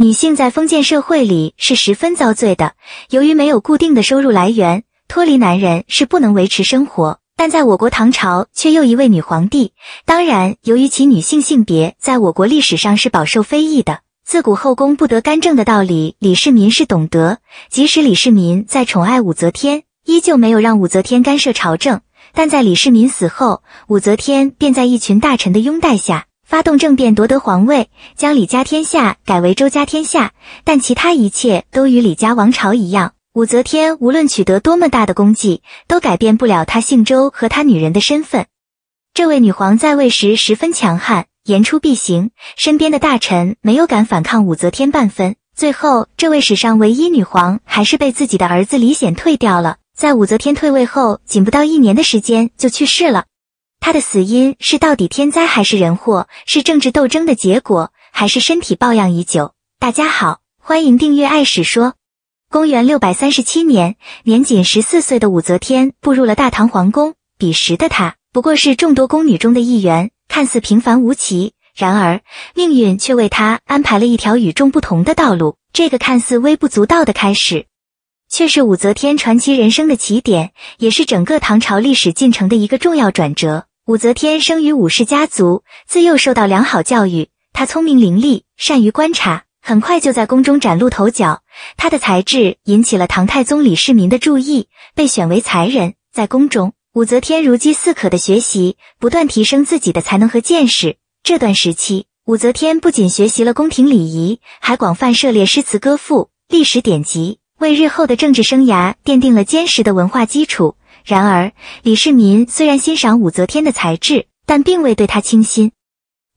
女性在封建社会里是十分遭罪的，由于没有固定的收入来源，脱离男人是不能维持生活。但在我国唐朝却又一位女皇帝，当然由于其女性性别在我国历史上是饱受非议的。 自古后宫不得干政的道理，李世民是懂得。即使李世民在宠爱武则天，依旧没有让武则天干涉朝政。但在李世民死后，武则天便在一群大臣的拥戴下，发动政变夺得皇位，将李家天下改为周家天下。但其他一切都与李家王朝一样，武则天无论取得多么大的功绩，都改变不了她姓周和她女人的身份。这位女皇在位时十分强悍。 言出必行，身边的大臣没有敢反抗武则天半分。最后，这位史上唯一女皇还是被自己的儿子李显退掉了。在武则天退位后，仅不到1年的时间就去世了。她的死因是到底天灾还是人祸？是政治斗争的结果，还是身体抱恙已久？大家好，欢迎订阅《爱史说》。公元637年，年仅14岁的武则天步入了大唐皇宫。彼时的她不过是众多宫女中的一员。 看似平凡无奇，然而命运却为他安排了一条与众不同的道路。这个看似微不足道的开始，却是武则天传奇人生的起点，也是整个唐朝历史进程的一个重要转折。武则天生于武士家族，自幼受到良好教育。她聪明伶俐，善于观察，很快就在宫中崭露头角。她的才智引起了唐太宗李世民的注意，被选为才人。在宫中， 武则天如饥似渴的学习，不断提升自己的才能和见识。这段时期，武则天不仅学习了宫廷礼仪，还广泛涉猎诗词歌赋、历史典籍，为日后的政治生涯奠定了坚实的文化基础。然而，李世民虽然欣赏武则天的才智，但并未对她倾心。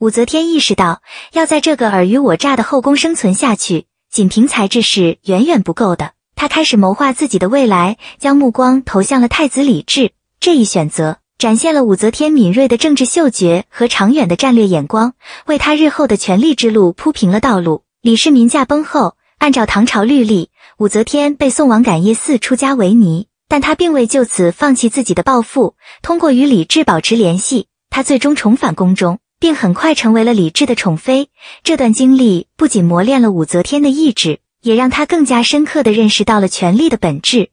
武则天意识到，要在这个尔虞我诈的后宫生存下去，仅凭才智是远远不够的。她开始谋划自己的未来，将目光投向了太子李治。 这一选择展现了武则天敏锐的政治嗅觉和长远的战略眼光，为她日后的权力之路铺平了道路。李世民驾崩后，按照唐朝律例，武则天被送往感业寺出家为尼，但她并未就此放弃自己的抱负。通过与李治保持联系，她最终重返宫中，并很快成为了李治的宠妃。这段经历不仅磨练了武则天的意志，也让她更加深刻地认识到了权力的本质，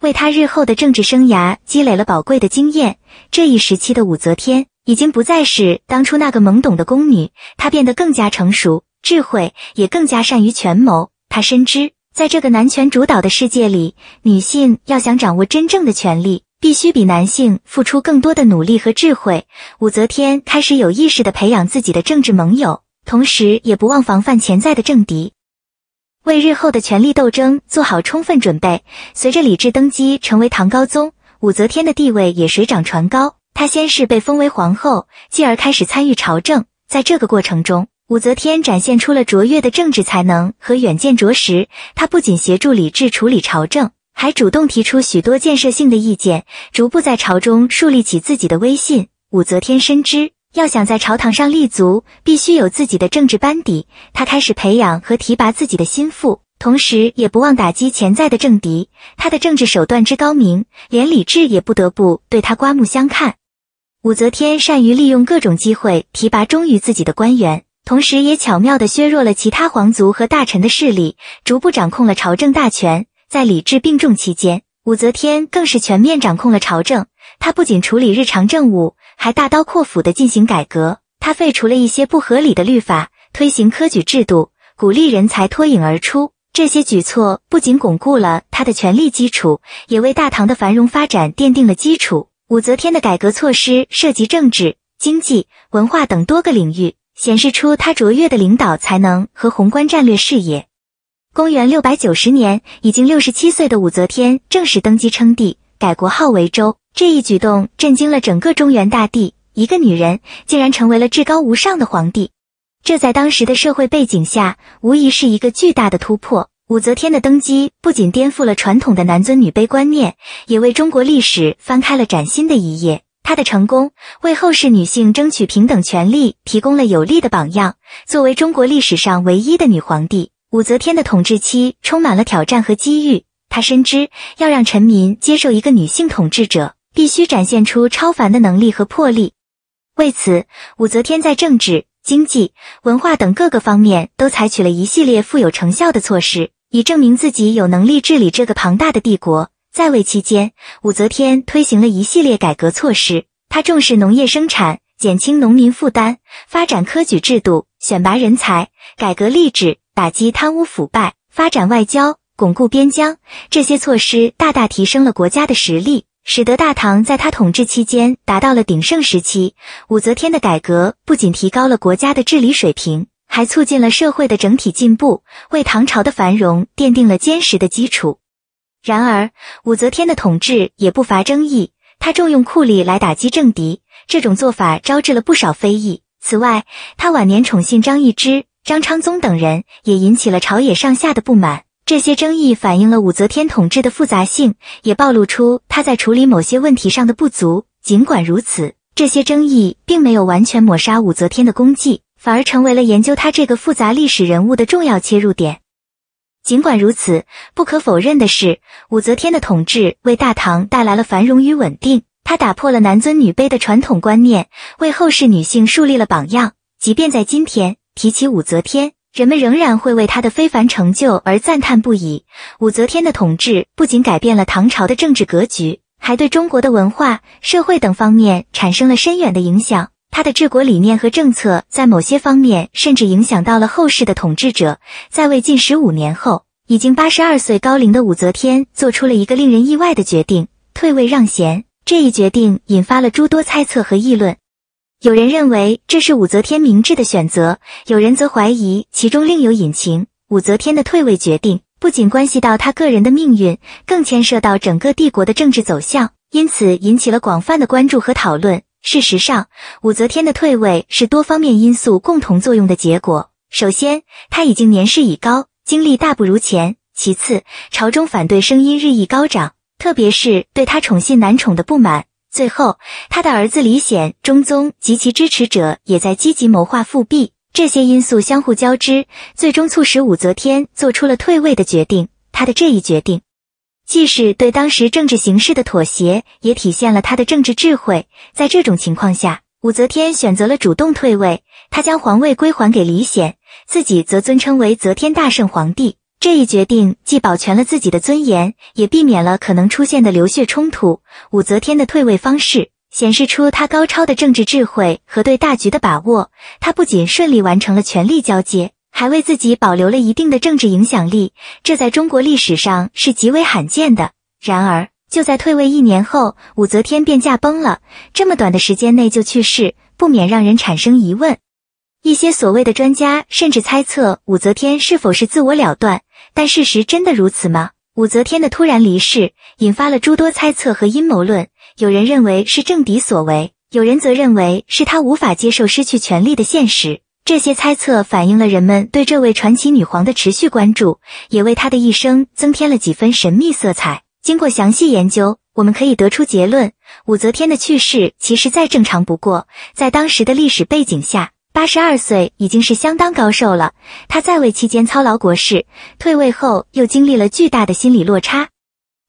为他日后的政治生涯积累了宝贵的经验。这一时期的武则天已经不再是当初那个懵懂的宫女，她变得更加成熟、智慧，也更加善于权谋。她深知，在这个男权主导的世界里，女性要想掌握真正的权力，必须比男性付出更多的努力和智慧。武则天开始有意识地培养自己的政治盟友，同时也不忘防范潜在的政敌， 为日后的权力斗争做好充分准备。随着李治登基成为唐高宗，武则天的地位也水涨船高。她先是被封为皇后，继而开始参与朝政。在这个过程中，武则天展现出了卓越的政治才能和远见卓识。她不仅协助李治处理朝政，还主动提出许多建设性的意见，逐步在朝中树立起自己的威信。武则天深知， 要想在朝堂上立足，必须有自己的政治班底。他开始培养和提拔自己的心腹，同时也不忘打击潜在的政敌。他的政治手段之高明，连李治也不得不对他刮目相看。武则天善于利用各种机会提拔忠于自己的官员，同时也巧妙地削弱了其他皇族和大臣的势力，逐步掌控了朝政大权。在李治病重期间，武则天更是全面掌控了朝政。 他不仅处理日常政务，还大刀阔斧地进行改革。他废除了一些不合理的律法，推行科举制度，鼓励人才脱颖而出。这些举措不仅巩固了他的权力基础，也为大唐的繁荣发展奠定了基础。武则天的改革措施涉及政治、经济、文化等多个领域，显示出他卓越的领导才能和宏观战略视野。公元690年，已经67岁的武则天正式登基称帝，改国号为周。 这一举动震惊了整个中原大地，一个女人竟然成为了至高无上的皇帝，这在当时的社会背景下，无疑是一个巨大的突破。武则天的登基不仅颠覆了传统的男尊女卑观念，也为中国历史翻开了崭新的一页。她的成功为后世女性争取平等权利提供了有力的榜样。作为中国历史上唯一的女皇帝，武则天的统治期充满了挑战和机遇。她深知，要让臣民接受一个女性统治者， 必须展现出超凡的能力和魄力。为此，武则天在政治、经济、文化等各个方面都采取了一系列富有成效的措施，以证明自己有能力治理这个庞大的帝国。在位期间，武则天推行了一系列改革措施，他重视农业生产，减轻农民负担，发展科举制度，选拔人才，改革吏治，打击贪污腐败，发展外交，巩固边疆。这些措施大大提升了国家的实力。 使得大唐在他统治期间达到了鼎盛时期。武则天的改革不仅提高了国家的治理水平，还促进了社会的整体进步，为唐朝的繁荣奠定了坚实的基础。然而，武则天的统治也不乏争议，他重用酷吏来打击政敌，这种做法招致了不少非议。此外，他晚年宠信张易之、张昌宗等人，也引起了朝野上下的不满。 这些争议反映了武则天统治的复杂性，也暴露出她在处理某些问题上的不足。尽管如此，这些争议并没有完全抹杀武则天的功绩，反而成为了研究她这个复杂历史人物的重要切入点。尽管如此，不可否认的是，武则天的统治为大唐带来了繁荣与稳定。她打破了男尊女卑的传统观念，为后世女性树立了榜样。即便在今天，提起武则天， 人们仍然会为他的非凡成就而赞叹不已。武则天的统治不仅改变了唐朝的政治格局，还对中国的文化、社会等方面产生了深远的影响。他的治国理念和政策在某些方面甚至影响到了后世的统治者。在位近15年后，已经82岁高龄的武则天做出了一个令人意外的决定——退位让贤。这一决定引发了诸多猜测和议论。 有人认为这是武则天明智的选择，有人则怀疑其中另有隐情。武则天的退位决定不仅关系到她个人的命运，更牵涉到整个帝国的政治走向，因此引起了广泛的关注和讨论。事实上，武则天的退位是多方面因素共同作用的结果。首先，她已经年事已高，精力大不如前；其次，朝中反对声音日益高涨，特别是对她宠信男宠的不满。 最后，他的儿子李显、中宗及其支持者也在积极谋划复辟，这些因素相互交织，最终促使武则天做出了退位的决定。他的这一决定，既是对当时政治形势的妥协，也体现了他的政治智慧。在这种情况下，武则天选择了主动退位，他将皇位归还给李显，自己则尊称为则天大圣皇帝。这一决定既保全了自己的尊严，也避免了可能出现的流血冲突。武则天的退位方式显示出她高超的政治智慧和对大局的把握。她不仅顺利完成了权力交接，还为自己保留了一定的政治影响力，这在中国历史上是极为罕见的。然而，就在退位一年后，武则天便驾崩了。这么短的时间内就去世，不免让人产生疑问。一些所谓的专家甚至猜测武则天是否是自我了断。 但事实真的如此吗？武则天的突然离世引发了诸多猜测和阴谋论，有人认为是政敌所为，有人则认为是她无法接受失去权力的现实。这些猜测反映了人们对这位传奇女皇的持续关注，也为她的一生增添了几分神秘色彩。经过详细研究，我们可以得出结论：武则天的去世其实再正常不过，在当时的历史背景下。 82岁已经是相当高寿了。他在位期间操劳国事，退位后又经历了巨大的心理落差，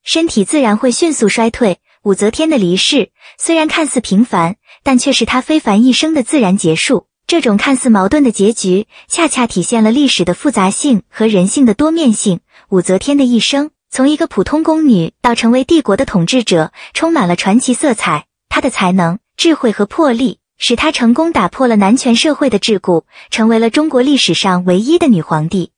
身体自然会迅速衰退。武则天的离世虽然看似平凡，但却是他非凡一生的自然结束。这种看似矛盾的结局，恰恰体现了历史的复杂性和人性的多面性。武则天的一生，从一个普通宫女到成为帝国的统治者，充满了传奇色彩。她的才能、智慧和魄力， 使她成功打破了男权社会的桎梏，成为了中国历史上唯一的女皇帝。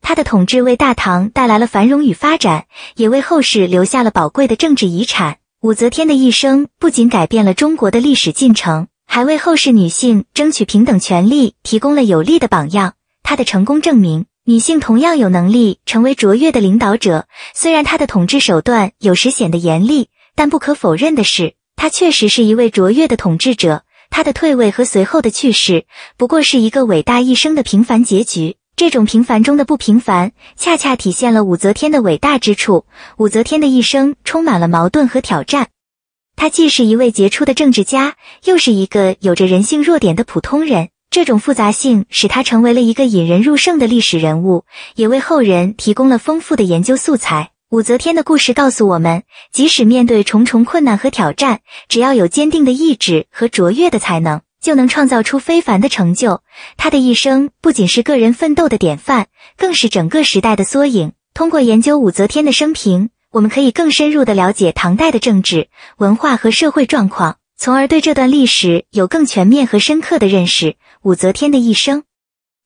她的统治为大唐带来了繁荣与发展，也为后世留下了宝贵的政治遗产。武则天的一生不仅改变了中国的历史进程，还为后世女性争取平等权利提供了有力的榜样。她的成功证明，女性同样有能力成为卓越的领导者。虽然她的统治手段有时显得严厉，但不可否认的是，她确实是一位卓越的统治者。 他的退位和随后的去世，不过是一个伟大一生的平凡结局。这种平凡中的不平凡，恰恰体现了武则天的伟大之处。武则天的一生充满了矛盾和挑战，她既是一位杰出的政治家，又是一个有着人性弱点的普通人。这种复杂性使她成为了一个引人入胜的历史人物，也为后人提供了丰富的研究素材。 武则天的故事告诉我们，即使面对重重困难和挑战，只要有坚定的意志和卓越的才能，就能创造出非凡的成就。他的一生不仅是个人奋斗的典范，更是整个时代的缩影。通过研究武则天的生平，我们可以更深入地了解唐代的政治、文化和社会状况，从而对这段历史有更全面和深刻的认识。武则天的一生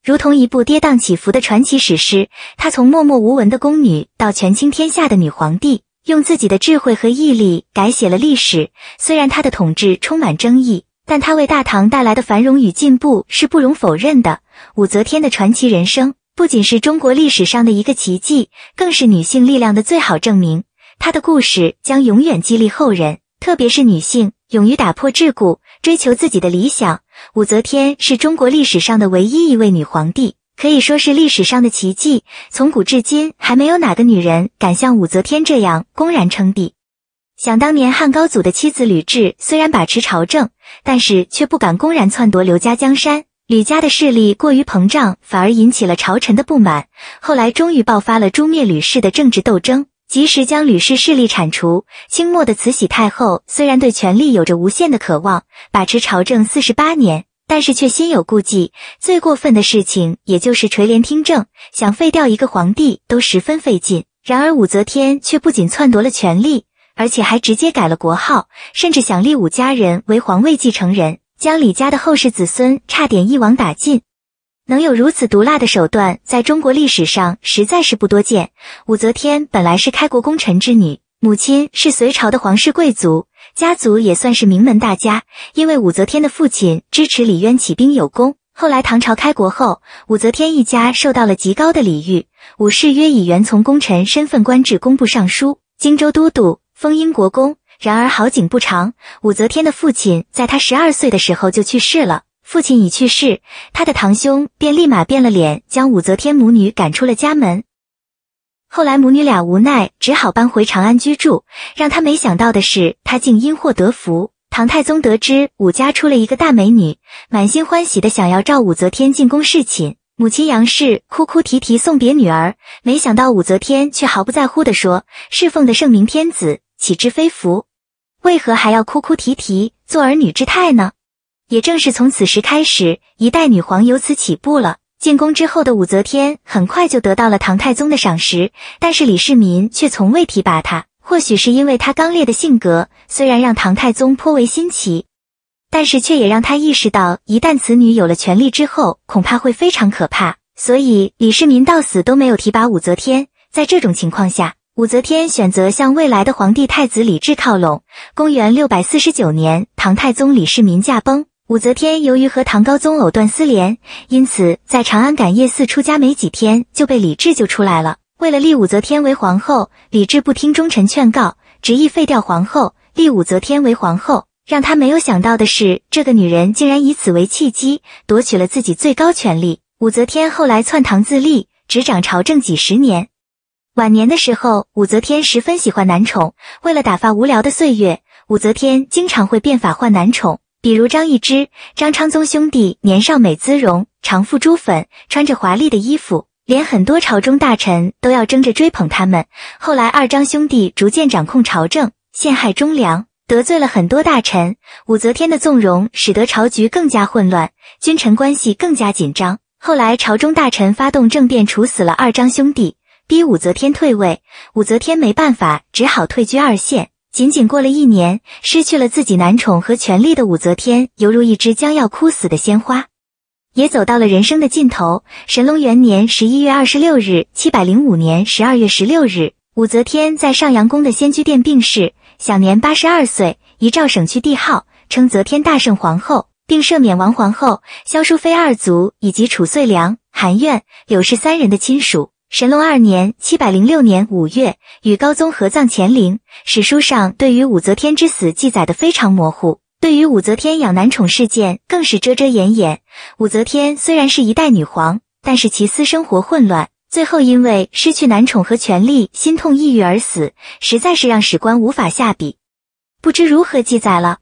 如同一部跌宕起伏的传奇史诗，她从默默无闻的宫女到权倾天下的女皇帝，用自己的智慧和毅力改写了历史。虽然她的统治充满争议，但她为大唐带来的繁荣与进步是不容否认的。武则天的传奇人生不仅是中国历史上的一个奇迹，更是女性力量的最好证明。她的故事将永远激励后人，特别是女性勇于打破桎梏，追求自己的理想。武则天是中国历史上的唯一一位女皇帝，可以说是历史上的奇迹。从古至今，还没有哪个女人敢像武则天这样公然称帝。想当年，汉高祖的妻子吕雉虽然把持朝政，但是却不敢公然篡夺刘家江山。吕家的势力过于膨胀，反而引起了朝臣的不满。后来终于爆发了诛灭吕氏的政治斗争，及时将吕氏势力铲除。清末的慈禧太后虽然对权力有着无限的渴望，把持朝政48年，但是却心有顾忌。最过分的事情也就是垂帘听政，想废掉一个皇帝都十分费劲。然而武则天却不仅篡夺了权力，而且还直接改了国号，甚至想立武家人为皇位继承人，将李家的后世子孙差点一网打尽。能有如此毒辣的手段，在中国历史上实在是不多见。武则天本来是开国功臣之女，母亲是隋朝的皇室贵族，家族也算是名门大家。因为武则天的父亲支持李渊起兵有功，后来唐朝开国后，武则天一家受到了极高的礼遇。武士约以原从功臣身份官至工部尚书、荆州都督，封英国公。然而好景不长，武则天的父亲在她12岁的时候就去世了。父亲已去世，他的堂兄便立马变了脸，将武则天母女赶出了家门。后来母女俩无奈，只好搬回长安居住。让他没想到的是，他竟因祸得福。唐太宗得知武家出了一个大美女，满心欢喜的想要召武则天进宫侍寝。母亲杨氏哭哭啼啼送别女儿，没想到武则天却毫不在乎地说：“侍奉的圣明天子，岂知非福？为何还要哭哭啼啼，做儿女之态呢？”也正是从此时开始，一代女皇由此起步了。进宫之后的武则天很快就得到了唐太宗的赏识，但是李世民却从未提拔她。或许是因为她刚烈的性格，虽然让唐太宗颇为新奇，但是却也让他意识到，一旦此女有了权力之后，恐怕会非常可怕。所以李世民到死都没有提拔武则天。在这种情况下，武则天选择向未来的皇帝太子李治靠拢。公元649年，唐太宗李世民驾崩。武则天由于和唐高宗藕断丝连，因此在长安赶夜寺出家没几天就被李治救出来了。为了立武则天为皇后，李治不听忠臣劝告，执意废掉皇后，立武则天为皇后。让他没有想到的是，这个女人竟然以此为契机，夺取了自己最高权力。武则天后来篡唐自立，执掌朝政几十年。晚年的时候，武则天十分喜欢男宠，为了打发无聊的岁月，武则天经常会变法换男宠。比如张易之、张昌宗兄弟年少美姿容，常附朱粉，穿着华丽的衣服，连很多朝中大臣都要争着追捧他们。后来二张兄弟逐渐掌控朝政，陷害忠良，得罪了很多大臣。武则天的纵容使得朝局更加混乱，君臣关系更加紧张。后来朝中大臣发动政变，处死了二张兄弟，逼武则天退位。武则天没办法，只好退居二线。仅仅过了一年，失去了自己男宠和权力的武则天，犹如一只将要枯死的鲜花，也走到了人生的尽头。神龙元年11月26日，705年12月16日，武则天在上阳宫的仙居殿病逝，享年82岁，遗诏省去帝号，称则天大圣皇后，并赦免王皇后、萧淑妃二族以及褚遂良、韩苑、柳氏三人的亲属。神龙二年706年5月与高宗合葬乾陵。史书上对于武则天之死记载的非常模糊，对于武则天养男宠事件更是遮遮掩掩。武则天虽然是一代女皇，但是其私生活混乱，最后因为失去男宠和权力，心痛抑郁而死，实在是让史官无法下笔，不知如何记载了。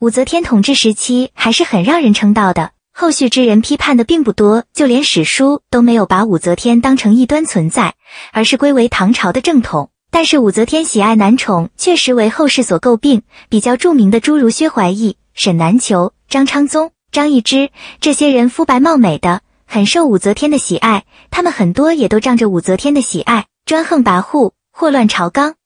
武则天统治时期还是很让人称道的，后续之人批判的并不多，就连史书都没有把武则天当成异端存在，而是归为唐朝的正统。但是武则天喜爱男宠确实为后世所诟病，比较著名的诸如薛怀义、沈南裘、张昌宗、张易之这些人肤白貌美的，很受武则天的喜爱，他们很多也都仗着武则天的喜爱，专横跋扈，祸乱朝纲，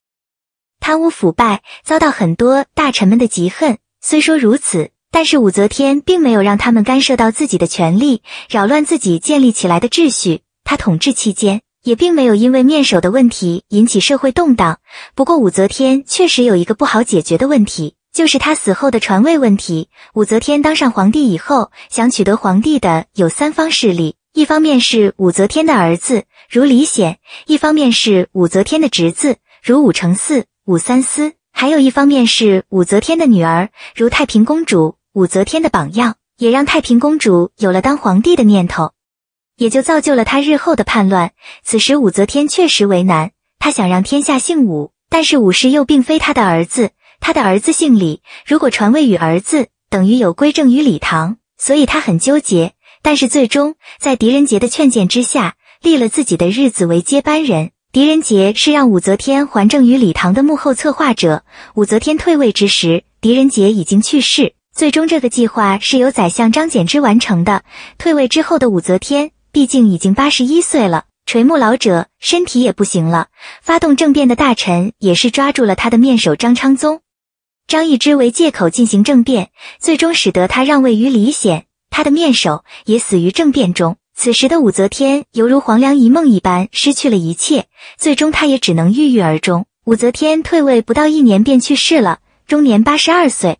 贪污腐败，遭到很多大臣们的嫉恨。虽说如此，但是武则天并没有让他们干涉到自己的权利，扰乱自己建立起来的秩序。她统治期间，也并没有因为面首的问题引起社会动荡。不过武则天确实有一个不好解决的问题，就是她死后的传位问题。武则天当上皇帝以后，想取得皇帝的有三方势力，一方面是武则天的儿子，如李显；一方面是武则天的侄子，如武承嗣、武三思；还有一方面是武则天的女儿，如太平公主。武则天的榜样，也让太平公主有了当皇帝的念头，也就造就了他日后的叛乱。此时武则天确实为难，他想让天下姓武，但是武氏又并非他的儿子，他的儿子姓李，如果传位与儿子，等于有归正于李唐，所以他很纠结。但是最终在狄仁杰的劝谏之下，立了自己的日子为接班人。狄仁杰是让武则天还政于李唐的幕后策划者。武则天退位之时，狄仁杰已经去世，最终这个计划是由宰相张柬之完成的。退位之后的武则天毕竟已经81岁了，垂暮老者，身体也不行了。发动政变的大臣也是抓住了他的面首张昌宗，张易之为借口进行政变，最终使得他让位于李显，他的面首也死于政变中。此时的武则天犹如黄粱一梦一般失去了一切，最终他也只能郁郁而终。武则天退位不到一年便去世了，终年82岁。